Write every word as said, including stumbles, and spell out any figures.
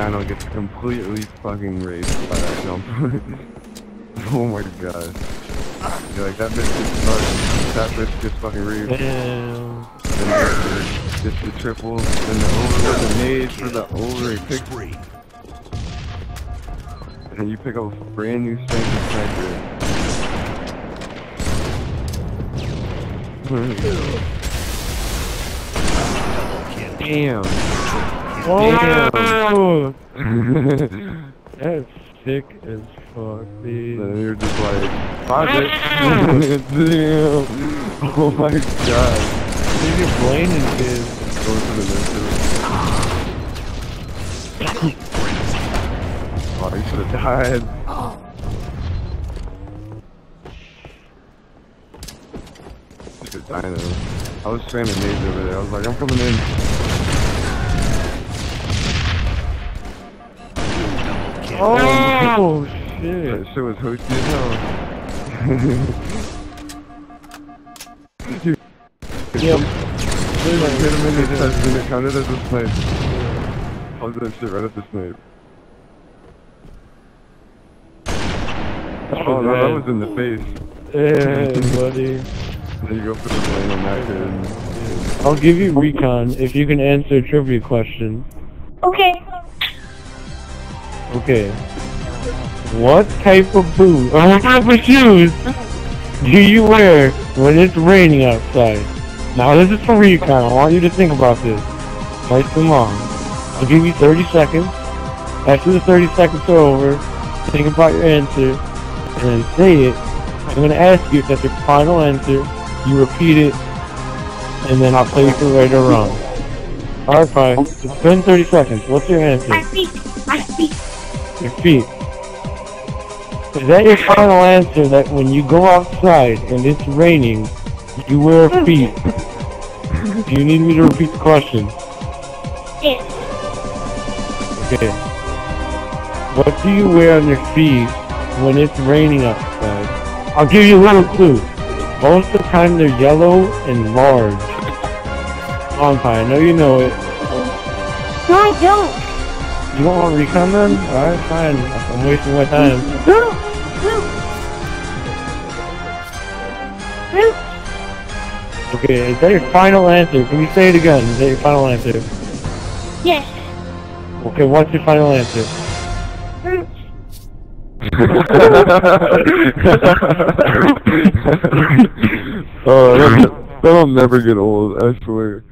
Dino gets completely fucking raped by that jump. Oh my god. You're like, that bitch gets fucked. That bitch gets fucking raped. Damn. Then gets the triples. Then the over the nades for the over pick. And you pick up a brand new strength sniper. Damn. Whoa! Damn. That's sick as fuck, dude. So you're just like, pocket. Damn. Oh my god. You're just blaming kids. Go to the mentor. Oh, you should have died. I know. I was spamming nades over there. I was like, I'm coming in. Oh, oh shit! That shit was hosty as hell. Dude. Yep. I hit him in his chest and it counted as a snipe. I was doing shit right at the snipe. Oh no, that was in the face. Yeah, buddy. You go for the blame on that kid. I'll give you recon if you can answer a trivia question. Okay. Okay. What type of boot or what type of shoes do you wear when it's raining outside? Now this is for recon. I want you to think about this. Quite so long. I'll give you thirty seconds. After the thirty seconds are over, think about your answer and then say it. I'm going to ask you if that's your final answer. You repeat it, and then I'll play it right or wrong. Alright, fine. It's been thirty seconds. What's your answer? My feet. My feet. Your feet. Is that your final answer, that when you go outside and it's raining, you wear feet? Do you need me to repeat the question? Yes. Okay. What do you wear on your feet when it's raining outside? I'll give you a little clue. Most of the time they're yellow and large. Long pie, I know you know it. No, I don't. You don't want recon then? Alright, fine. I'm wasting my time. No! No! No! Okay, is that your final answer? Can you say it again? Is that your final answer? Yes. Okay, what's your final answer? Oh, that'll never get old, I swear.